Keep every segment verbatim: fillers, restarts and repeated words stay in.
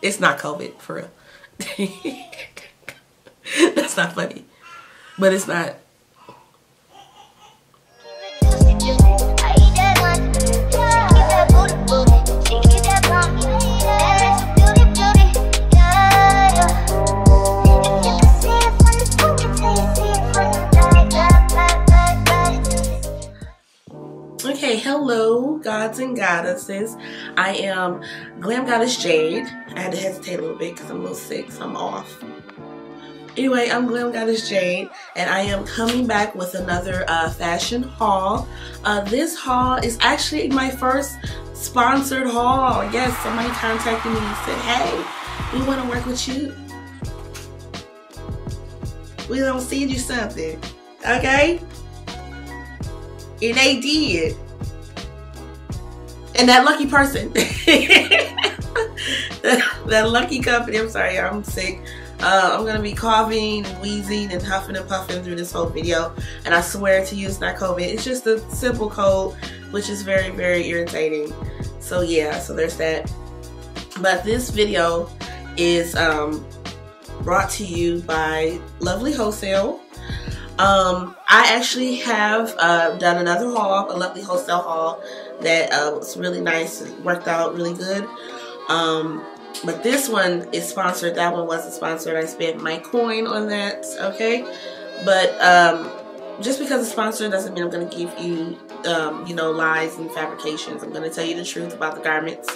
It's not COVID, for real. That's not funny. But it's not. Okay, hello gods and goddesses. I am GlamGoddess Jade. I had to hesitate a little bit because I'm a little sick, so I'm off. Anyway, I'm GlamGoddess Jade, and I am coming back with another uh, fashion haul. Uh, this haul is actually my first sponsored haul. Yes, somebody contacted me and said, hey, we want to work with you. We don't send you something, okay? And they did. And that lucky person, that, that lucky company, I'm sorry, I'm sick. Uh, I'm going to be coughing and wheezing and huffing and puffing through this whole video. And I swear to you, it's not COVID. It's just a simple cold, which is very, very irritating. So yeah, so there's that. But this video is um, brought to you by Lovely Wholesale. Um, I actually have uh, done another haul, a Lovely Wholesale haul that uh, was really nice. It worked out really good. Um, But this one is sponsored. That one wasn't sponsored. I spent my coin on that, okay? But um, just because it's sponsored doesn't mean I'm going to give you, um, you know, lies and fabrications. I'm going to tell you the truth about the garments.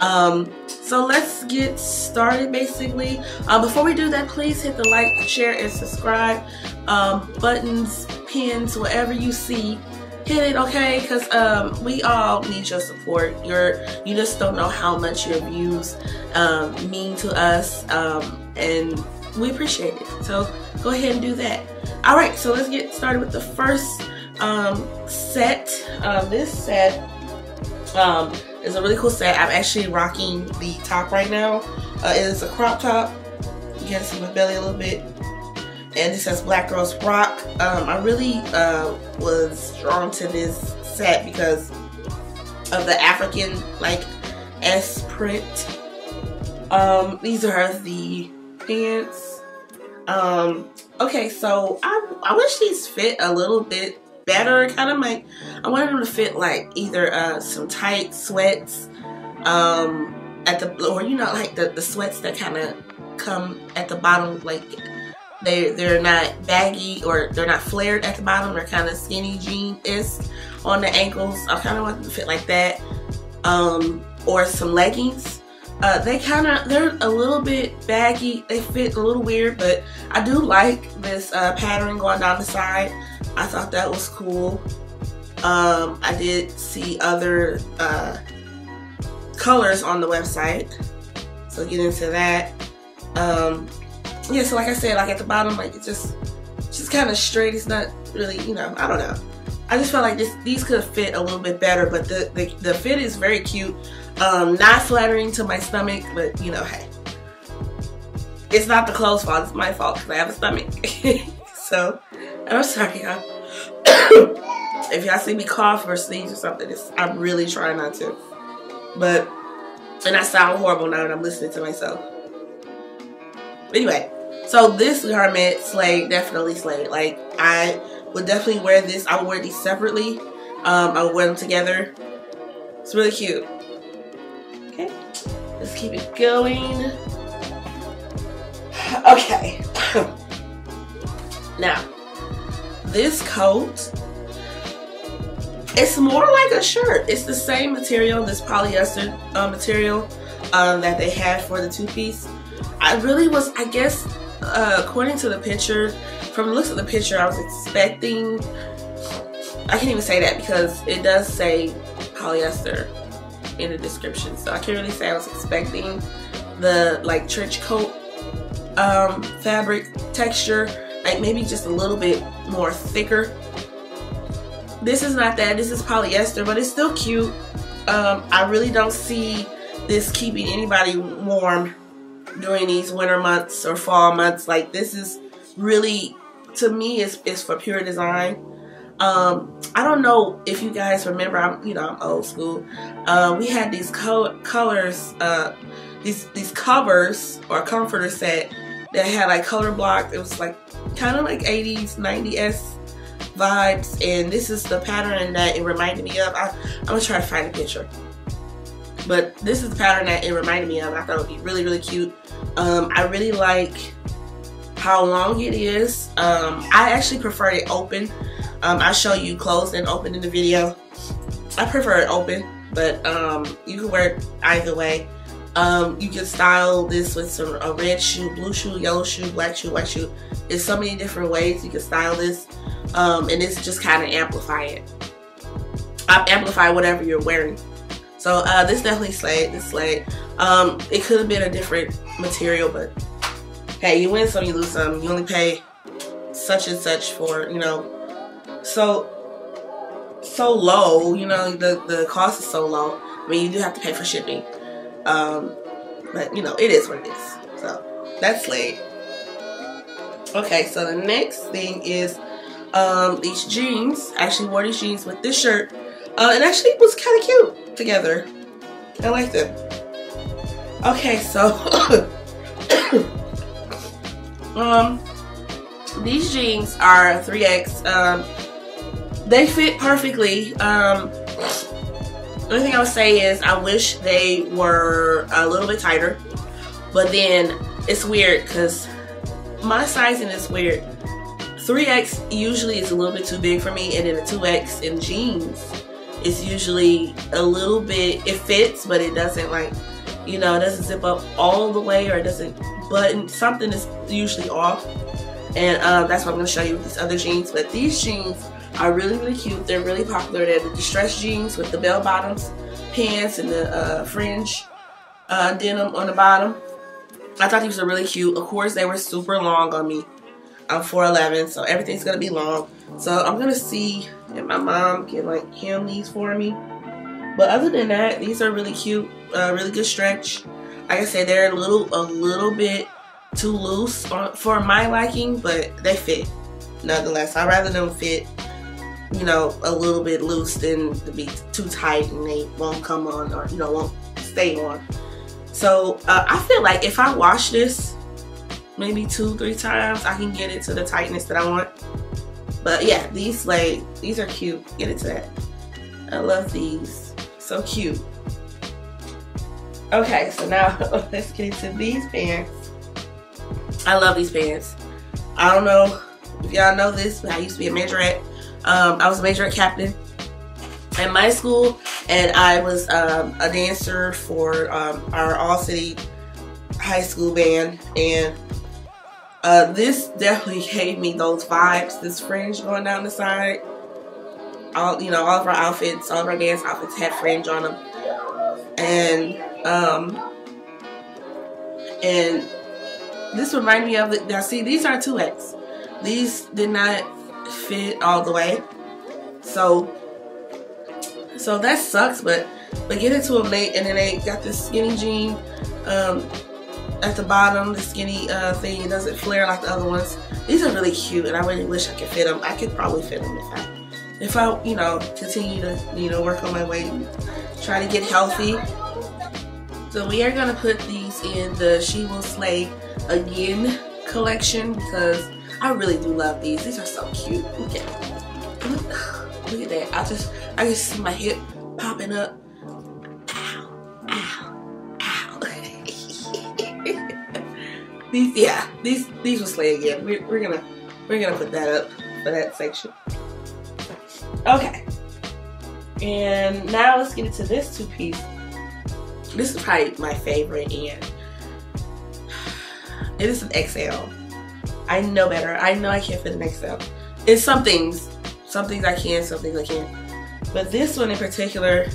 Um, so let's get started, basically. Uh, before we do that, please hit the like, share, and subscribe um, buttons, pins, whatever you see. Hit it, okay? Because um, we all need your support. Your you just don't know how much your views um, mean to us, um, and we appreciate it. So go ahead and do that. All right, so let's get started with the first um, set. Uh, this set um, is a really cool set. I'm actually rocking the top right now. Uh, it is a crop top. You can see my belly a little bit. And this says Black Girls Rock. Um, I really uh, was drawn to this set because of the African like S print. Um, these are the pants. Um, okay, so I, I wish these fit a little bit better. Kind of like I wanted them to fit like either uh, some tight sweats um, at the or you know like the the sweats that kind of come at the bottom like. They, they're not baggy or they're not flared at the bottom. They're kind of skinny jean-esque on the ankles. I kind of want them to fit like that. Um, or some leggings. Uh, they kind of, they're a little bit baggy. They fit a little weird, but I do like this uh, pattern going down the side. I thought that was cool. Um, I did see other uh, colors on the website. So get into that. Um, Yeah, so like I said, like at the bottom, like it's just, it's just kind of straight. It's not really, you know, I don't know. I just felt like this, these could fit a little bit better, but the, the, the fit is very cute. Um, not flattering to my stomach, but you know, hey. It's not the clothes' fault, it's my fault because I have a stomach. So, I'm sorry, y'all. If y'all see me cough or sneeze or something, it's, I'm really trying not to. But, and I sound horrible now that I'm listening to myself. Anyway, so this garment slayed, definitely slayed. Like I would definitely wear this. I would wear these separately. Um, I would wear them together. It's really cute. Okay, let's keep it going. Okay, now this coat. It's more like a shirt. It's the same material, this polyester uh, material um, that they had for the two-piece. I really was, I guess, uh, according to the picture, from the looks of the picture, I was expecting, I can't even say that because it does say polyester in the description. So I can't really say I was expecting the like trench coat um, fabric texture, like maybe just a little bit more thicker. This is not that, this is polyester, but it's still cute. Um, I really don't see this keeping anybody warm during these winter months or fall months. Like this is really, to me, it's, it's for pure design. Um, I don't know if you guys remember, I'm, you know, I'm old school. Uh, we had these co colors, uh, these these covers or comforter set that had like color blocks. It was like kind of like eighties, nineties vibes, and this is the pattern that it reminded me of. I, I'm gonna try to find a picture, but this is the pattern that it reminded me of, and I thought it would be really, really cute. Um, I really like how long it is. Um, I actually prefer it open. Um, I show you closed and open in the video. I prefer it open, but um, you can wear it either way. Um, you can style this with some a red shoe, blue shoe, yellow shoe, black shoe, white shoe. There's so many different ways you can style this, um, and it's just kind of amplify it. I amplify whatever you're wearing. So uh, this definitely slayed. This slayed. Um, it could have been a different material, but hey, you win some, you lose some. You only pay such and such for, you know, so so low. You know, the the cost is so low. I mean, you do have to pay for shipping. Um, but you know, it is what it is. So that's late. Okay, so the next thing is um, these jeans. I actually wore these jeans with this shirt, uh, and actually it was kind of cute together. I liked it. Okay, so um, these jeans are three X. Um, they fit perfectly. Um, The only thing I would say is I wish they were a little bit tighter, but then it's weird because my sizing is weird. three X usually is a little bit too big for me, and then a two X in jeans is usually a little bit, it fits, but it doesn't like, you know, it doesn't zip up all the way, or it doesn't button. Something is usually off, and uh, that's what I'm going to show you with these other jeans. But these jeans are really, really cute. They're really popular. They're the distressed jeans with the bell bottoms, pants, and the uh, fringe uh, denim on the bottom. I thought these were really cute. Of course, they were super long on me. I'm four eleven, so everything's gonna be long. So I'm gonna see if my mom can like hem these for me. But other than that, these are really cute. Uh, really good stretch. Like I said, they're a little, a little bit too loose on, for my liking, but they fit. Nonetheless, I'd rather them fit, you know, a little bit loose than to be too tight and they won't come on, or you know, won't stay on. So uh, I feel like if I wash this maybe two, three times, I can get it to the tightness that I want. But yeah, these like these are cute. Get into that. I love these. So cute. Okay, so now let's get into these pants. I love these pants. I don't know if y'all know this, but I used to be a majorette. Um, I was a major captain at my school, and I was um, a dancer for um, our all-city high school band, and uh, this definitely gave me those vibes, this fringe going down the side. All, you know, all of our outfits, all of our dance outfits had fringe on them, and um, and this reminded me of the, now see, these are two X. These did not fit all the way, so so that sucks, but but get into them late. And then they got this skinny jean um at the bottom, the skinny uh thing. It doesn't flare like the other ones. These are really cute, and I really wish I could fit them. I could probably fit them if I if I you know, continue to, you know, work on my weight and try to get healthy. So we are gonna put these in the She Will Slay Again collection, because I really do love these. These are so cute. Look at, look, look at that. I just, I just see my hip popping up. Ow, ow, ow. These, yeah, these, these will slay again. We're, we're gonna, we're gonna put that up for that section. Okay. And now let's get into this two piece. This is probably my favorite, and it is an X L. I know better. I know I can't fit an X L. It's some things. Some things I can, some things I can't. But this one in particular,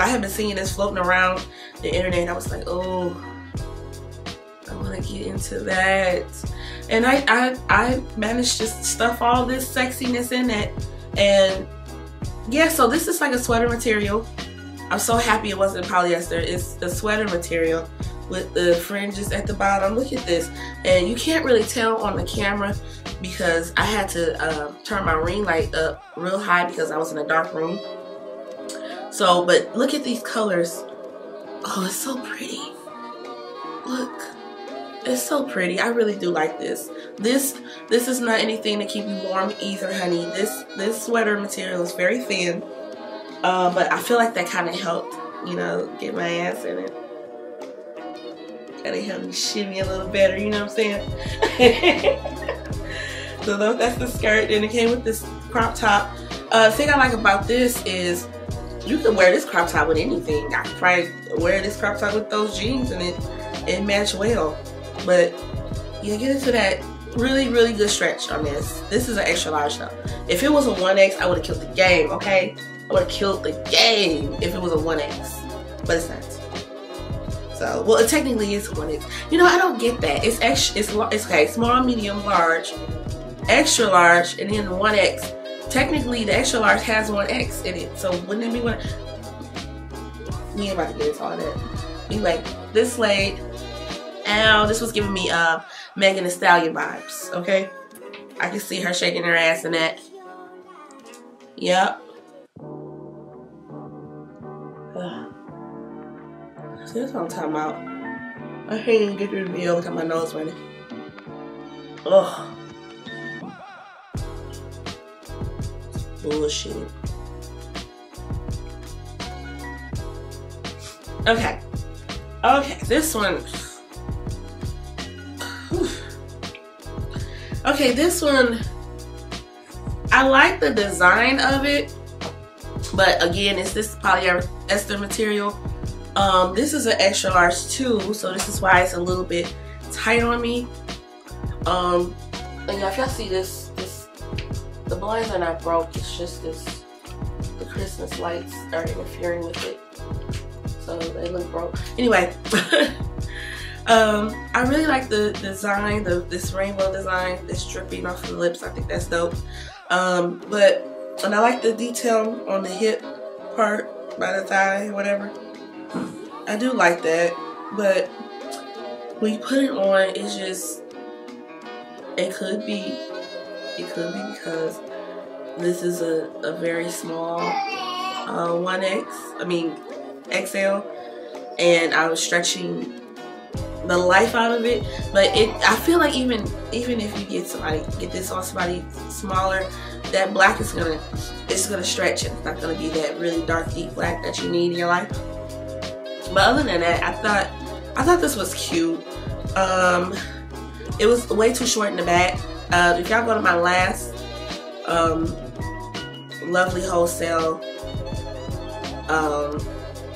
I have been seeing this floating around the internet, and I was like, oh, I want to get into that. And I, I, I managed to stuff all this sexiness in it. And yeah, so this is like a sweater material. I'm so happy it wasn't polyester. It's a sweater material with the fringes at the bottom. Look at this. And you can't really tell on the camera because I had to uh, turn my ring light up real high because I was in a dark room. So, but look at these colors. Oh, it's so pretty. Look, it's so pretty. I really do like this. This this is not anything to keep you warm either, honey. This this sweater material is very thin, uh, but I feel like that kind of helped, you know, get my ass in it. Gotta help me shimmy a little better, you know what I'm saying? So that's the skirt, and it came with this crop top. Uh, the thing I like about this is you can wear this crop top with anything. I could probably wear this crop top with those jeans and it it match well. But you get into that really, really good stretch on this. This is an extra large though. If it was a one X, I would have killed the game, okay? I would have killed the game if it was a one X. But it's not. So, well, it technically is one X. You know, I don't get that. It's extra, it's, it's okay, small, medium, large, extra large, and then one X. Technically, the extra large has one X in it. So, wouldn't it be one? We ain't about to get into all that. Anyway, this slate, ow, this was giving me uh, Megan Thee Stallion vibes, okay? I can see her shaking her ass in that. Yep. Ugh. See, that's what I'm talking about. I can't even get through the video without my nose running. Ugh. Bullshit. Okay. Okay, this one. Whew. Okay, this one. I like the design of it, but again, it's this polyester material. Um, this is an extra large too, so this is why it's a little bit tight on me. Um, and yeah, if y'all see this, this, the blinds are not broke. It's just this. The Christmas lights are interfering with it. So they look broke. Anyway, um, I really like the design, the this rainbow design, this dripping off the lips. I think that's dope. Um, but and I like the detail on the hip part by the thigh, whatever. I do like that, but when you put it on, it's just it could be, it could be because this is a a very small uh, one X. I mean. X L, and I was stretching the life out of it, but it I feel like even even if you get somebody get this on somebody smaller, that black is gonna it's gonna stretch it. It's not gonna be that really dark deep black that you need in your life. But other than that, I thought I thought this was cute. Um, it was way too short in the back. Uh, if y'all go to my last um, Lovely Wholesale um,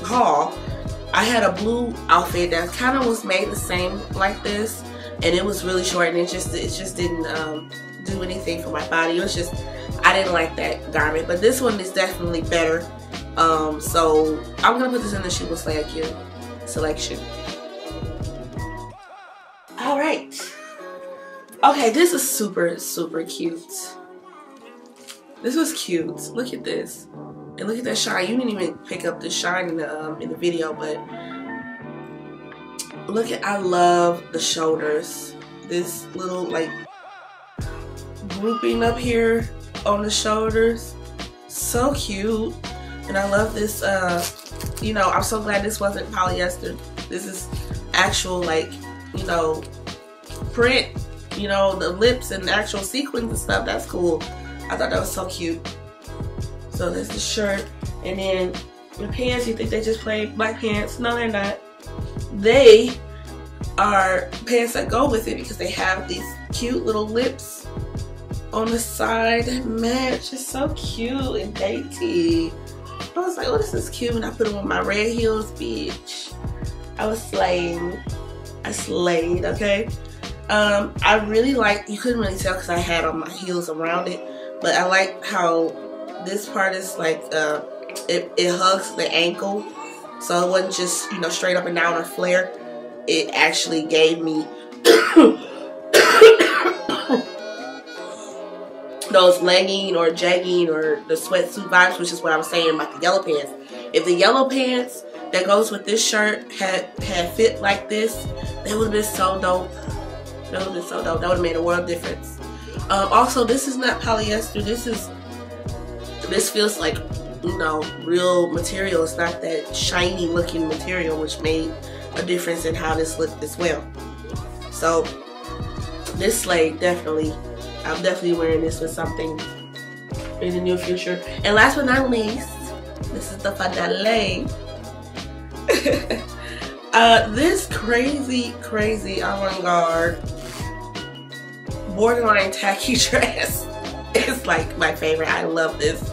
haul, I had a blue outfit that kind of was made the same like this, and it was really short, and it just it just didn't um, do anything for my body. It was just I didn't like that garment, but this one is definitely better. Um, so I'm gonna put this in the She Will Slay Again selection. All right, okay, this is super super cute. This was cute. Look at this. And look at that shine. You didn't even pick up the shine in the, um, in the video, but look at, I love the shoulders. This little like grouping up here on the shoulders. So cute. And I love this, uh, you know, I'm so glad this wasn't polyester. This is actual like, you know, print, you know, the lips and the actual sequins and stuff. That's cool. I thought that was so cute. So that's the shirt, and then the pants, you think they just plain black pants? No, they're not. They are pants that go with it because they have these cute little lips on the side that match. It's so cute and dainty. I was like, oh, this is cute, and I put them on my red heels, bitch. I was slaying. I slayed, okay? Um, I really like, you couldn't really tell because I had on my heels around it, but I like how this part is like uh, it, it hugs the ankle, so it wasn't just, you know, straight up and down or flare. It actually gave me those legging or jegging or the sweatsuit vibes, which is what I was saying about the yellow pants. If the yellow pants that goes with this shirt had had fit like this, they would have been so dope. That would have been so dope. That would have made a world difference. Um, also, this is not polyester. This is This feels like, you know, real material. It's not that shiny looking material, which made a difference in how this looked as well. So this slate, definitely, I'm definitely wearing this with something in the near future. And last but not least, this is the finale. uh, this crazy, crazy avant-garde, borderline tacky dress is like my favorite. I love this.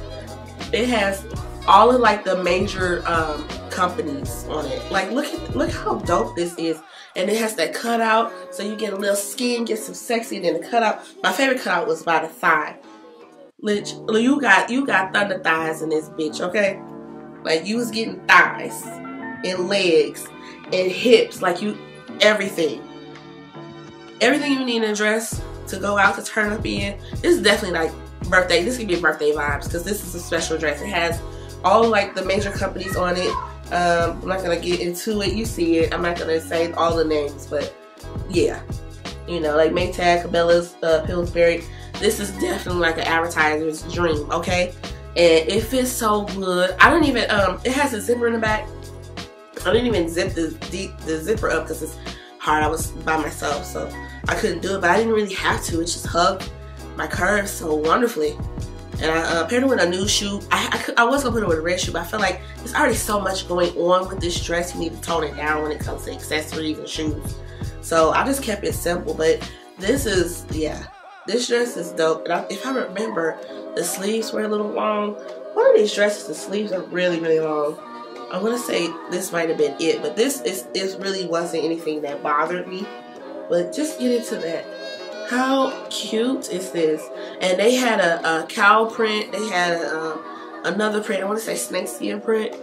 It has all of like the major um, companies on it. Like look at look how dope this is. And it has that cutout, so you get a little skin, get some sexy, and then the cutout. My favorite cutout was by the thigh. Lich, you got you got thunder thighs in this bitch, okay? Like you was getting thighs and legs and hips, like you everything. Everything you need in a dress to go out to turn up in. This is definitely like birthday. This could be birthday vibes because this is a special dress. It has all like the major companies on it. Um, I'm not gonna get into it. You see it. I'm not gonna say all the names, but yeah, you know, like Maytag, Cabela's, uh, Pillsbury. This is definitely like an advertiser's dream, okay? And it fits so good. I don't even. Um, it has a zipper in the back. I didn't even zip the the, the zipper up because it's hard. I was by myself, so I couldn't do it. But I didn't really have to. It just hugged my curves so wonderfully. And I uh, paired it with a new shoe. I, I, could, I was going to put it with a red shoe, but I feel like there's already so much going on with this dress. You need to tone it down when it comes to accessories and shoes. So I just kept it simple. But this is, yeah, this dress is dope. And I, if I remember, the sleeves were a little long. One of these dresses, the sleeves are really, really long. I want to say this might have been it. But this is this really wasn't anything that bothered me. But just get into that. How cute is this? And they had a, a cow print. They had a, um, another print. I want to say snake skin print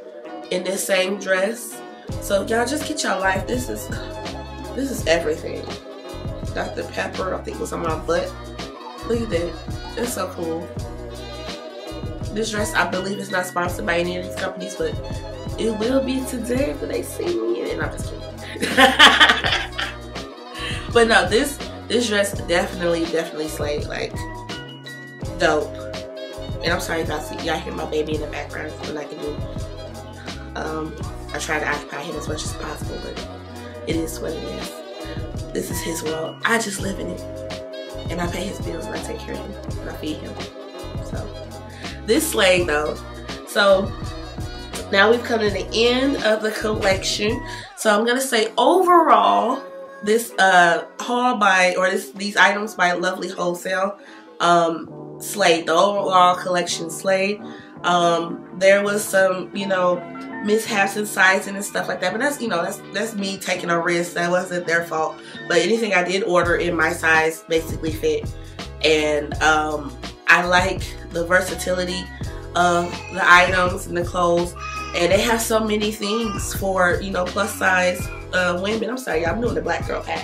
in this same dress. So y'all just get y'all life. This is this is everything. Doctor Pepper, I think, was on my butt. Look at that. That's so cool. This dress, I believe, is not sponsored by any of these companies, but it will be today when they see me in it. I'm just kidding. But no, this. This dress definitely, definitely slayed, like, dope. And I'm sorry, y'all see, y'all hear my baby in the background, what I can do. Um, I try to occupy him as much as possible, but it is what it is. This is his world. I just live in it. And I pay his bills, and I take care of him, and I feed him. So, this slayed, though. So, now we've come to the end of the collection. So, I'm going to say, overall, this uh, haul by, or this, these items by Lovely Wholesale, um, slayed. The overall collection slayed. Um, there was some, you know, mishaps in sizing and stuff like that, but that's, you know, that's that's me taking a risk. That wasn't their fault. But anything I did order in my size basically fit. And um, I like the versatility of the items and the clothes. And they have so many things for, you know, plus size uh, women. I'm sorry, y'all, I'm doing the black girl pack.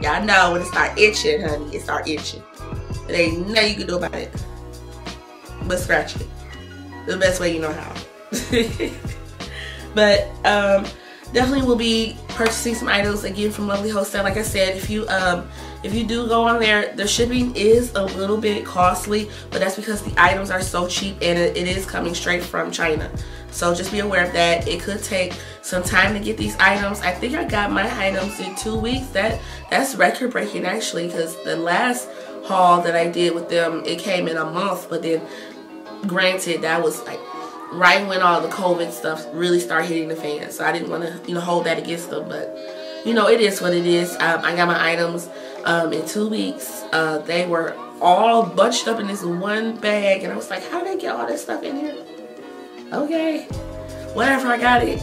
Y'all know when it start itching, honey, it start itching. There ain't nothing you can do about it but scratch it. The best way you know how. But um, definitely will be purchasing some items again from Lovely Wholesale. Like I said, if you um, if you do go on there, the shipping is a little bit costly, but that's because the items are so cheap and it, it is coming straight from China. So just be aware of that. It could take some time to get these items. I think I got my items in two weeks. That that's record breaking actually, because the last haul that I did with them, it came in a month. But then, granted, that was like right when all the COVID stuff really started hitting the fan. So I didn't want to, you know, hold that against them. But you know, it is what it is. Um, I got my items um, in two weeks. Uh, they were all bunched up in this one bag. And I was like, how did they get all this stuff in here? Okay. Whatever, I got it.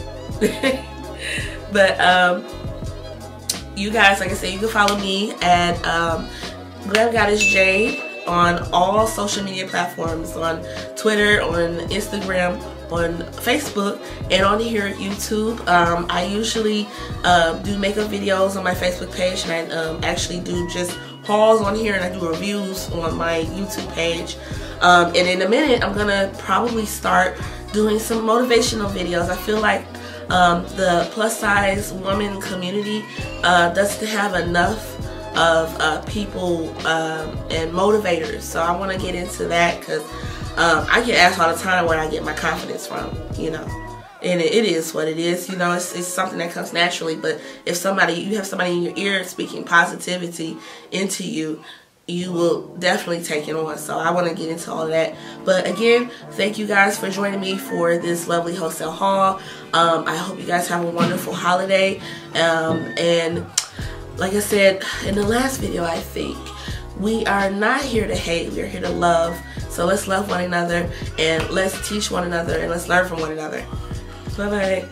But um, you guys, like I said, you can follow me at um, GlamGoddess Jade on all social media platforms. On Twitter, on Instagram, on Facebook, and on here at YouTube. Um, I usually uh, do makeup videos on my Facebook page, and I um, actually do just hauls on here, and I do reviews on my YouTube page. Um, and in a minute, I'm gonna probably start doing some motivational videos. I feel like um, the plus size woman community uh, doesn't have enough of uh, people um, and motivators, so I want to get into that because um, I get asked all the time where I get my confidence from, you know. and it, it is what it is. You know, it's, it's something that comes naturally. But if somebody, you have somebody in your ear speaking positivity into you, you will definitely take it on. So I want to get into all of that. But again, thank you guys for joining me for this lovely wholesale haul. Um, I hope you guys have a wonderful holiday. Um, and like I said in the last video, I think, we are not here to hate, we are here to love. So let's love one another, and let's teach one another, and let's learn from one another. Bye-bye.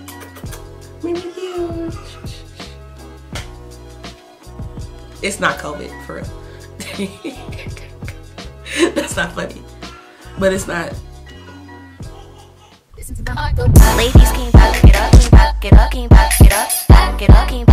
It's not COVID, for real. That's not funny, but it's not. Ladies, came back, get up, came back, get up, came back, get up, back, get up, came